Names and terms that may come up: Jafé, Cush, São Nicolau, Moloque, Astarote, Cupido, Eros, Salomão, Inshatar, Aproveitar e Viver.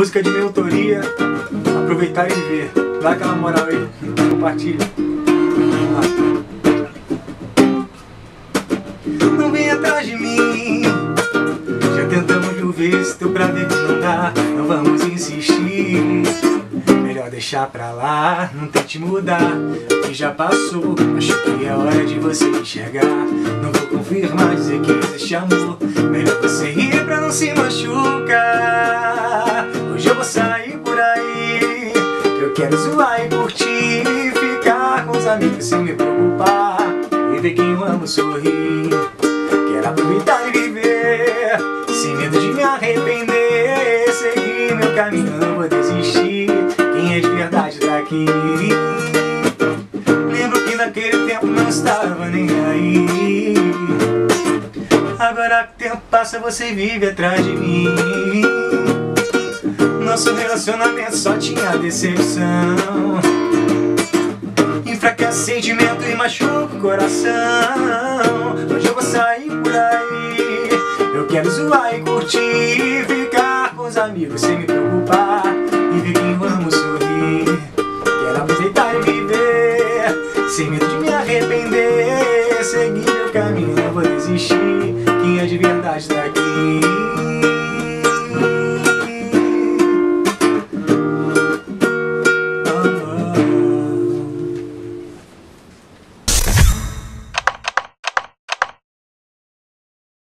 Música de minha autoria, Aproveitar e Viver. Dá aquela moral aí, compartilha. Não vem atrás de mil, já tentamos mil vezes, deu pra ver que não dá. Não vamos insistir, melhor deixar pra lá. Não tente mudar, o que já passou, acho que é hora de você enxergar. Não vou confirmar, dizer que existe amor, melhor você ir pra não se machucar. Hoje eu vou sair por aí, eu quero zoar e curtir, ficar com os amigos sem me preocupar, e ver quem eu amo sorrir. Quero aproveitar e viver, sem medo de me arrepender, seguir meu caminho, não vou desistir, quem é de verdade tá aqui. Lembro que naquele tempo não estava nem aí, agora que o tempo passa você vive atrás de mim. Nosso relacionamento só tinha decepção, enfraquece sentimento e machuca o coração. Hoje eu vou sair por aí, eu quero zoar e curtir, ficar com os amigos sem me preocupar, e ver quem eu amo sorrir. Quero aproveitar e viver, sem medo de me arrepender, seguir meu caminho, não vou desistir, quem é de verdade tá aqui.